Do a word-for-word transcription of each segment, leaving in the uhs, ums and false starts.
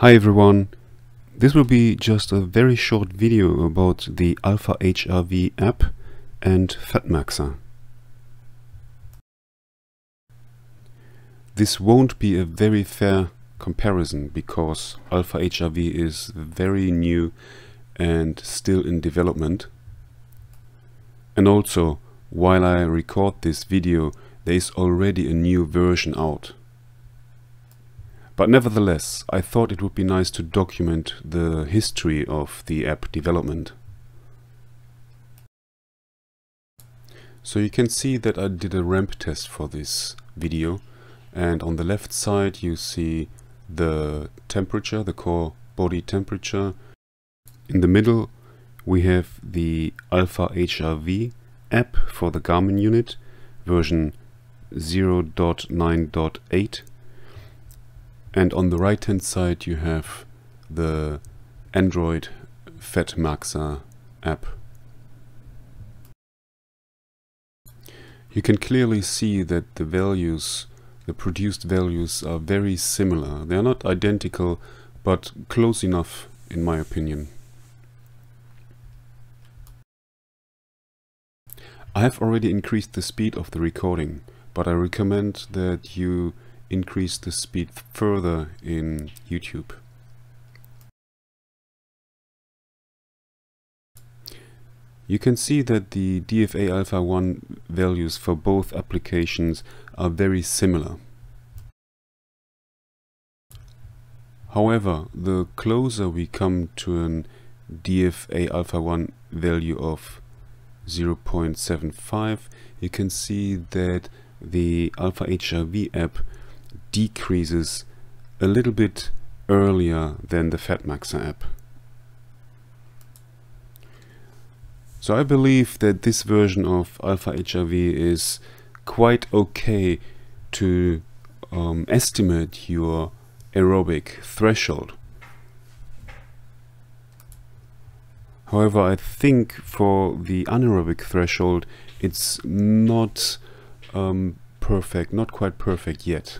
Hi everyone, this will be just a very short video about the Alpha H R V app and Fatmaxxer. This won't be a very fair comparison because Alpha H R V is very new and still in development. And also, while I record this video, there is already a new version out. But nevertheless, I thought it would be nice to document the history of the app development. So you can see that I did a ramp test for this video, and on the left side you see the temperature, the core body temperature. In the middle we have the Alpha H R V app for the Garmin unit, version zero point nine point eight. And on the right hand side you have the Android Fatmaxxer app. You can clearly see that the values, the produced values, are very similar. They are not identical, but close enough in my opinion. I have already increased the speed of the recording, but I recommend that you increase the speed further in YouTube. You can see that the D F A Alpha one values for both applications are very similar. However, the closer we come to an D F A Alpha one value of zero point seven five, you can see that the Alpha H R V app decreases a little bit earlier than the Fatmaxxer app. So I believe that this version of Alpha H R V is quite okay to um, estimate your aerobic threshold. However, I think for the anaerobic threshold it's not um, perfect, not quite perfect yet.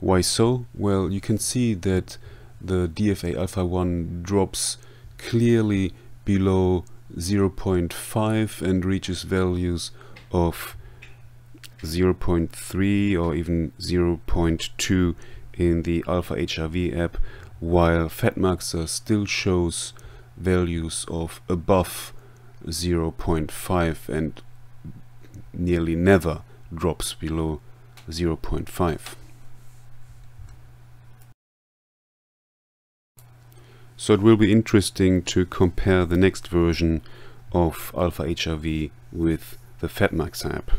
Why so? Well, you can see that the D F A Alpha one drops clearly below zero point five and reaches values of zero point three or even zero point two in the Alpha H R V app, while Fatmaxxer still shows values of above zero point five and nearly never drops below zero point five. So it will be interesting to compare the next version of Alpha H R V with the Fatmaxxer app.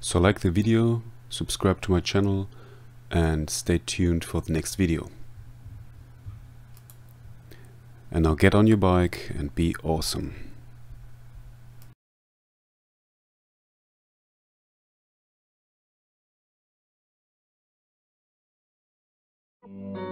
So like the video, subscribe to my channel and stay tuned for the next video. And now get on your bike and be awesome. Mm-hmm.